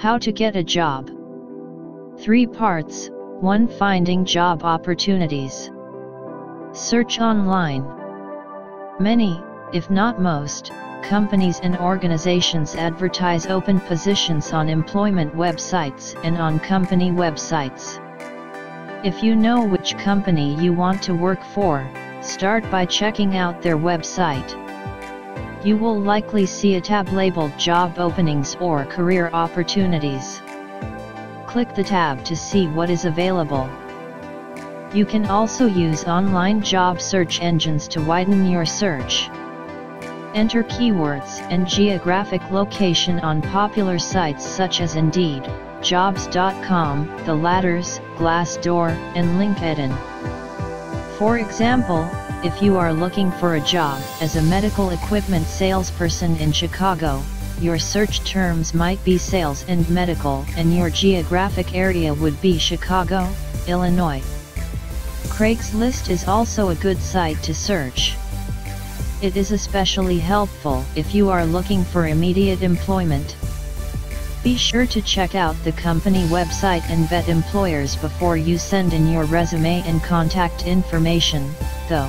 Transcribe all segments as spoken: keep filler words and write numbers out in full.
How to get a job. Three parts. One Finding job opportunities. Search online. Many, if not most, companies and organizations advertise open positions on employment websites and on company websites. If you know which company you want to work for, start by checking out their website. You will likely see a tab labeled Job Openings or Career Opportunities. Click the tab to see what is available. You can also use online job search engines to widen your search. Enter keywords and geographic location on popular sites such as Indeed, jobs dot com, The Ladders, Glassdoor, and LinkedIn. For example, if you are looking for a job as a medical equipment salesperson in Chicago, your search terms might be sales and medical, and your geographic area would be Chicago, Illinois. Craigslist is also a good site to search. It is especially helpful if you are looking for immediate employment. Be sure to check out the company website and vet employers before you send in your resume and contact information, though.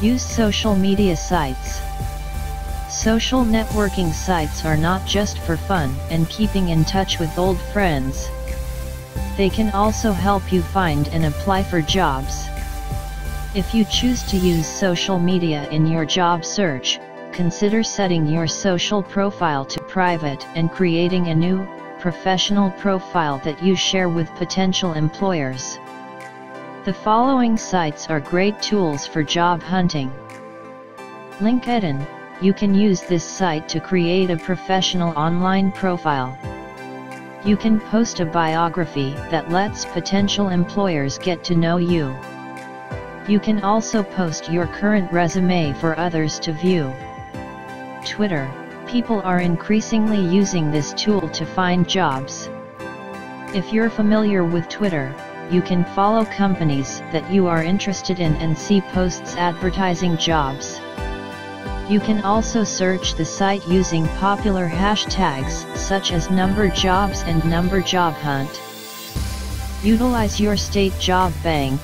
Use social media sites. Social networking sites are not just for fun and keeping in touch with old friends. They can also help you find and apply for jobs. If you choose to use social media in your job search, consider setting your social profile to private and creating a new, professional profile that you share with potential employers. The following sites are great tools for job hunting. LinkedIn. You can use this site to create a professional online profile. You can post a biography that lets potential employers get to know you. You can also post your current resume for others to view. Twitter. People are increasingly using this tool to find jobs. If you're familiar with Twitter, you can follow companies that you are interested in and see posts advertising jobs. You can also search the site using popular hashtags such as number jobs and number job hunt. Utilize your state job bank.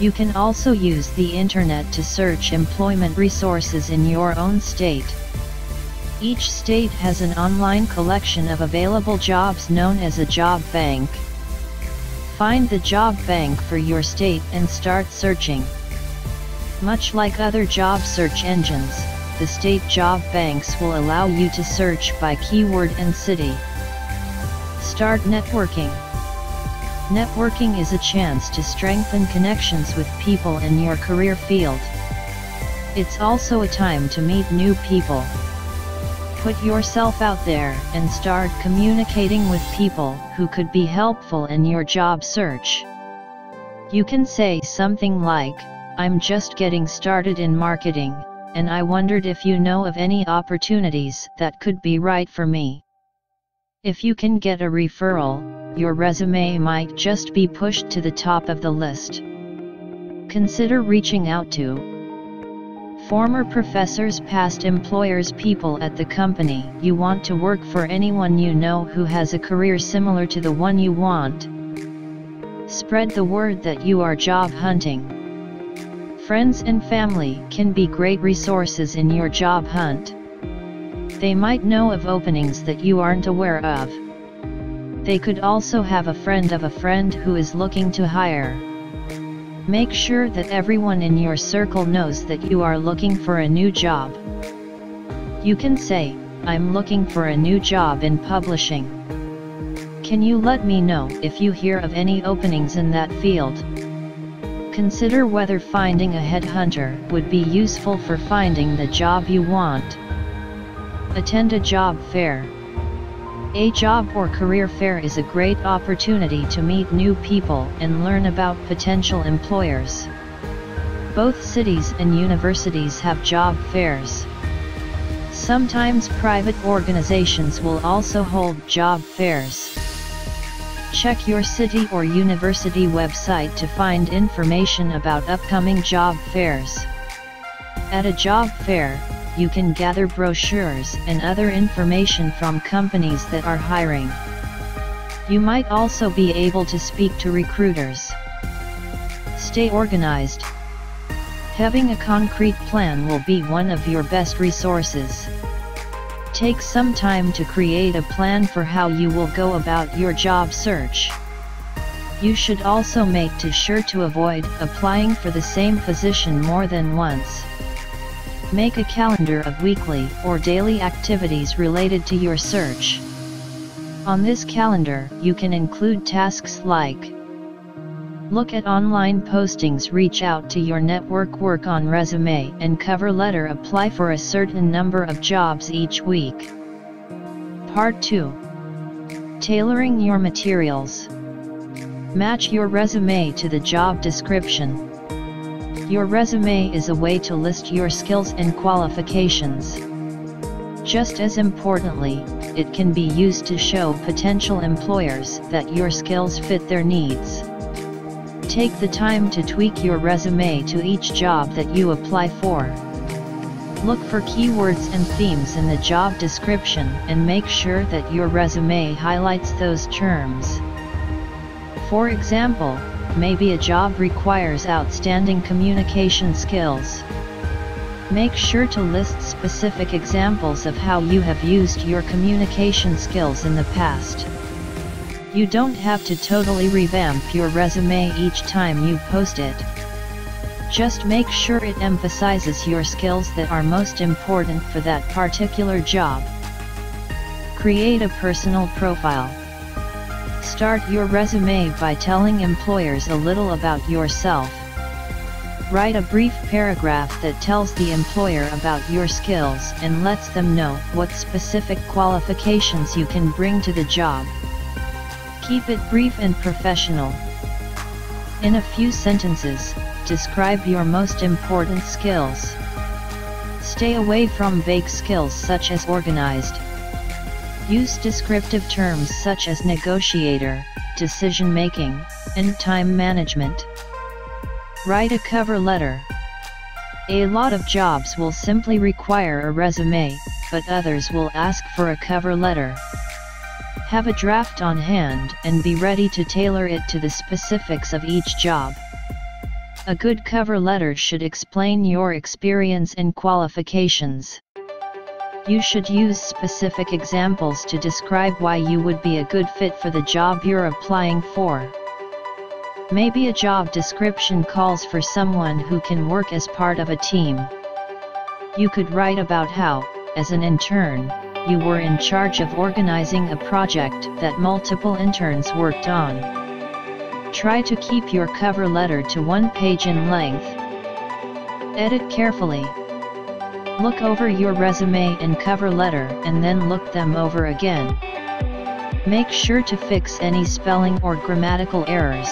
You can also use the internet to search employment resources in your own state. Each state has an online collection of available jobs known as a job bank. Find the job bank for your state and start searching. Much like other job search engines, the state job banks will allow you to search by keyword and city. Start networking. Networking is a chance to strengthen connections with people in your career field. It's also a time to meet new people. Put yourself out there and start communicating with people who could be helpful in your job search. You can say something like, "I'm just getting started in marketing, and I wondered if you know of any opportunities that could be right for me." If you can get a referral, your resume might just be pushed to the top of the list. Consider reaching out to former professors, past employers, people at the company you want to work for, anyone you know who has a career similar to the one you want. Spread the word that you are job hunting. Friends and family can be great resources in your job hunt. They might know of openings that you aren't aware of. They could also have a friend of a friend who is looking to hire. Make sure that everyone in your circle knows that you are looking for a new job. You can say, "I'm looking for a new job in publishing. Can you let me know if you hear of any openings in that field?" Consider whether finding a headhunter would be useful for finding the job you want. Attend a job fair. A job or career fair is a great opportunity to meet new people and learn about potential employers. Both cities and universities have job fairs. Sometimes private organizations will also hold job fairs. Check your city or university website to find information about upcoming job fairs. At a job fair, you can gather brochures and other information from companies that are hiring. You might also be able to speak to recruiters. Stay organized. Having a concrete plan will be one of your best resources. Take some time to create a plan for how you will go about your job search. You should also make sure to avoid applying for the same position more than once. Make a calendar of weekly or daily activities related to your search. On this calendar, you can include tasks like look at online postings, reach out to your network, work on resume and cover letter, apply for a certain number of jobs each week. Part two. Tailoring your materials. Match your resume to the job description. Your resume is a way to list your skills and qualifications. Just as importantly, it can be used to show potential employers that your skills fit their needs. Take the time to tweak your resume to each job that you apply for. Look for keywords and themes in the job description and make sure that your resume highlights those terms. For example, maybe a job requires outstanding communication skills. Make sure to list specific examples of how you have used your communication skills in the past. You don't have to totally revamp your resume each time you post it. Just make sure it emphasizes your skills that are most important for that particular job. Create a personal profile. Start your resume by telling employers a little about yourself. Write a brief paragraph that tells the employer about your skills and lets them know what specific qualifications you can bring to the job. Keep it brief and professional. In a few sentences, describe your most important skills. Stay away from vague skills such as organized. Use descriptive terms such as negotiator, decision-making, and time management. Write a cover letter. A lot of jobs will simply require a resume, but others will ask for a cover letter. Have a draft on hand and be ready to tailor it to the specifics of each job. A good cover letter should explain your experience and qualifications. You should use specific examples to describe why you would be a good fit for the job you're applying for. Maybe a job description calls for someone who can work as part of a team. You could write about how, as an intern, you were in charge of organizing a project that multiple interns worked on. Try to keep your cover letter to one page in length. Edit carefully. Look over your resume and cover letter and then look them over again. Make sure to fix any spelling or grammatical errors.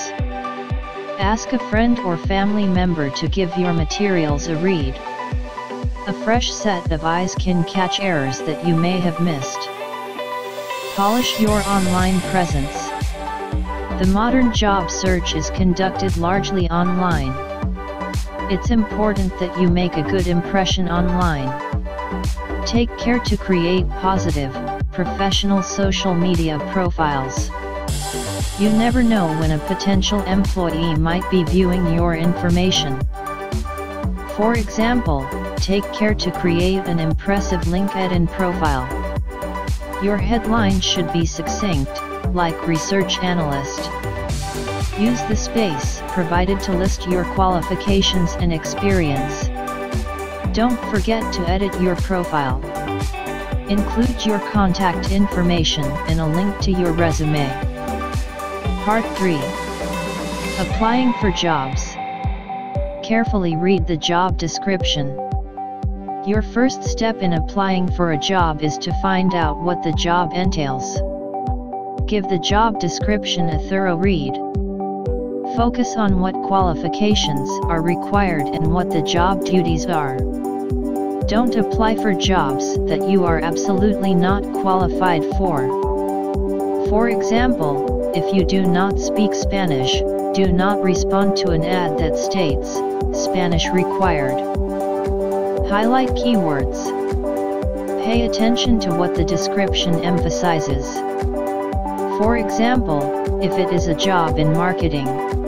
Ask a friend or family member to give your materials a read. A fresh set of eyes can catch errors that you may have missed. Polish your online presence. The modern job search is conducted largely online. It's important that you make a good impression online. Take care to create positive, professional social media profiles. You never know when a potential employee might be viewing your information. For example, take care to create an impressive LinkedIn profile. Your headline should be succinct, like research analyst. Use the space provided to list your qualifications and experience. Don't forget to edit your profile. Include your contact information and a link to your resume. Part three. Applying for jobs. Carefully read the job description. Your first step in applying for a job is to find out what the job entails. Give the job description a thorough read. Focus on what qualifications are required and what the job duties are. Don't apply for jobs that you are absolutely not qualified for. For example, if you do not speak Spanish, do not respond to an ad that states, Spanish required. Highlight keywords. Pay attention to what the description emphasizes. For example, if it is a job in marketing,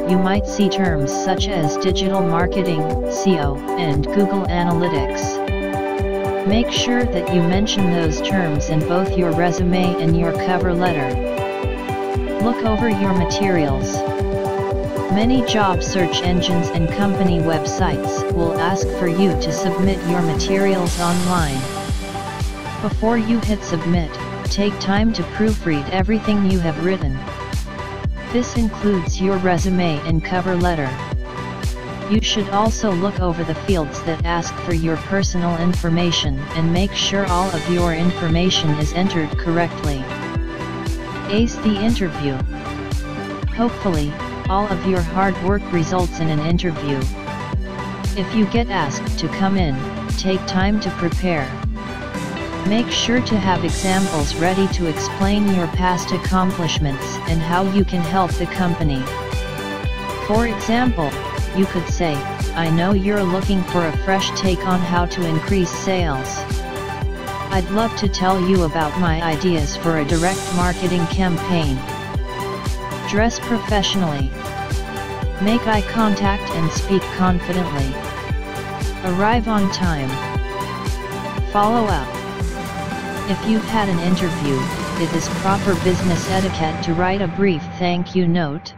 you might see terms such as digital marketing, S E O, and Google Analytics. Make sure that you mention those terms in both your resume and your cover letter. Look over your materials. Many job search engines and company websites will ask for you to submit your materials online. Before you hit submit, take time to proofread everything you have written. This includes your resume and cover letter. You should also look over the fields that ask for your personal information and make sure all of your information is entered correctly. Ace the interview. Hopefully, all of your hard work results in an interview. If you get asked to come in, take time to prepare. Make sure to have examples ready to explain your past accomplishments and how you can help the company. For example, you could say, "I know you're looking for a fresh take on how to increase sales. I'd love to tell you about my ideas for a direct marketing campaign." Dress professionally. Make eye contact and speak confidently. Arrive on time. Follow up. If you've had an interview, it is proper business etiquette to write a brief thank you note.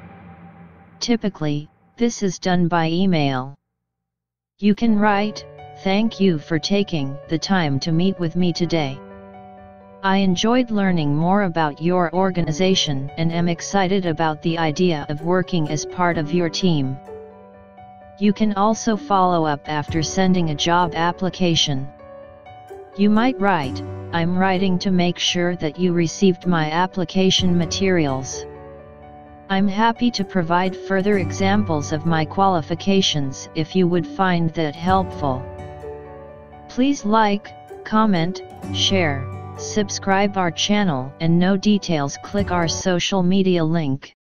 Typically, this is done by email. You can write, "Thank you for taking the time to meet with me today. I enjoyed learning more about your organization and am excited about the idea of working as part of your team." You can also follow up after sending a job application. You might write, "I'm writing to make sure that you received my application materials. I'm happy to provide further examples of my qualifications if you would find that helpful. Please like, comment, share, subscribe our channel and no details click our social media link."